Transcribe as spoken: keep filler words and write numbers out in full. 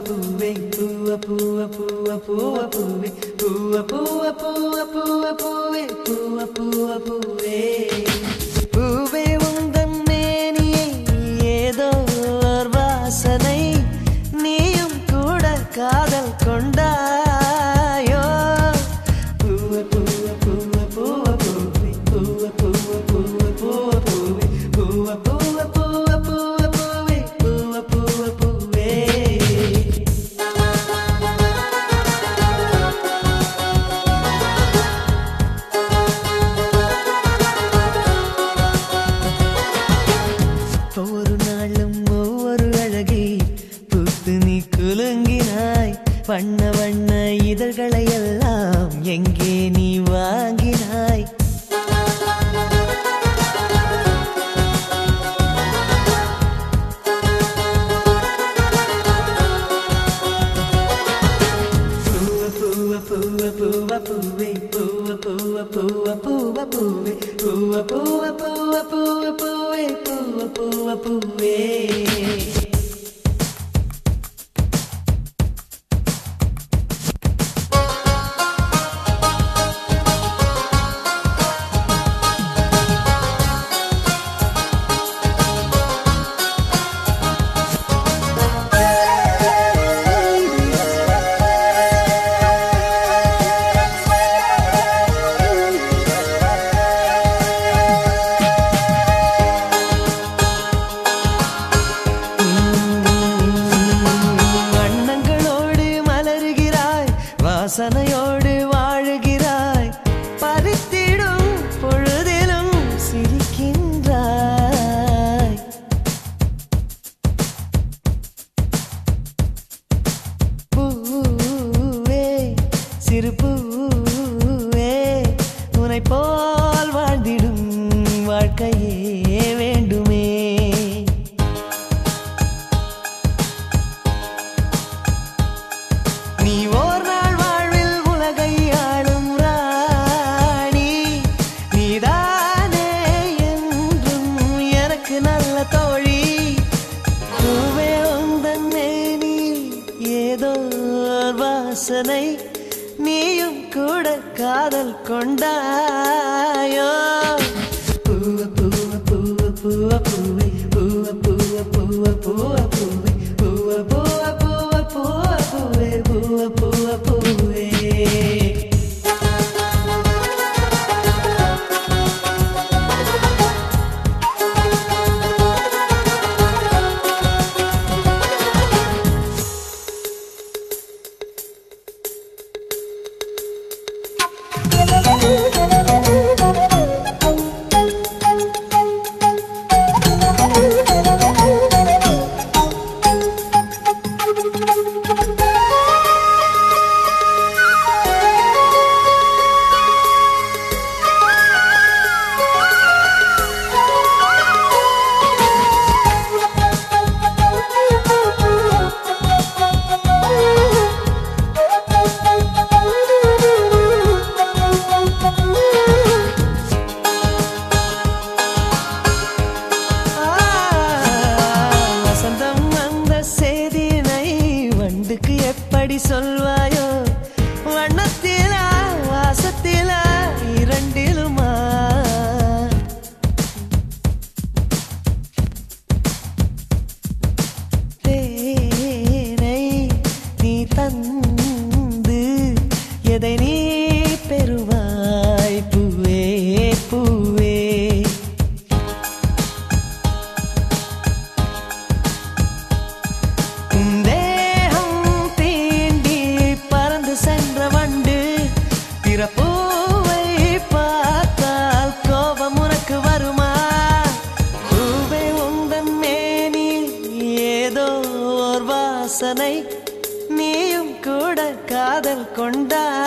கொண்டா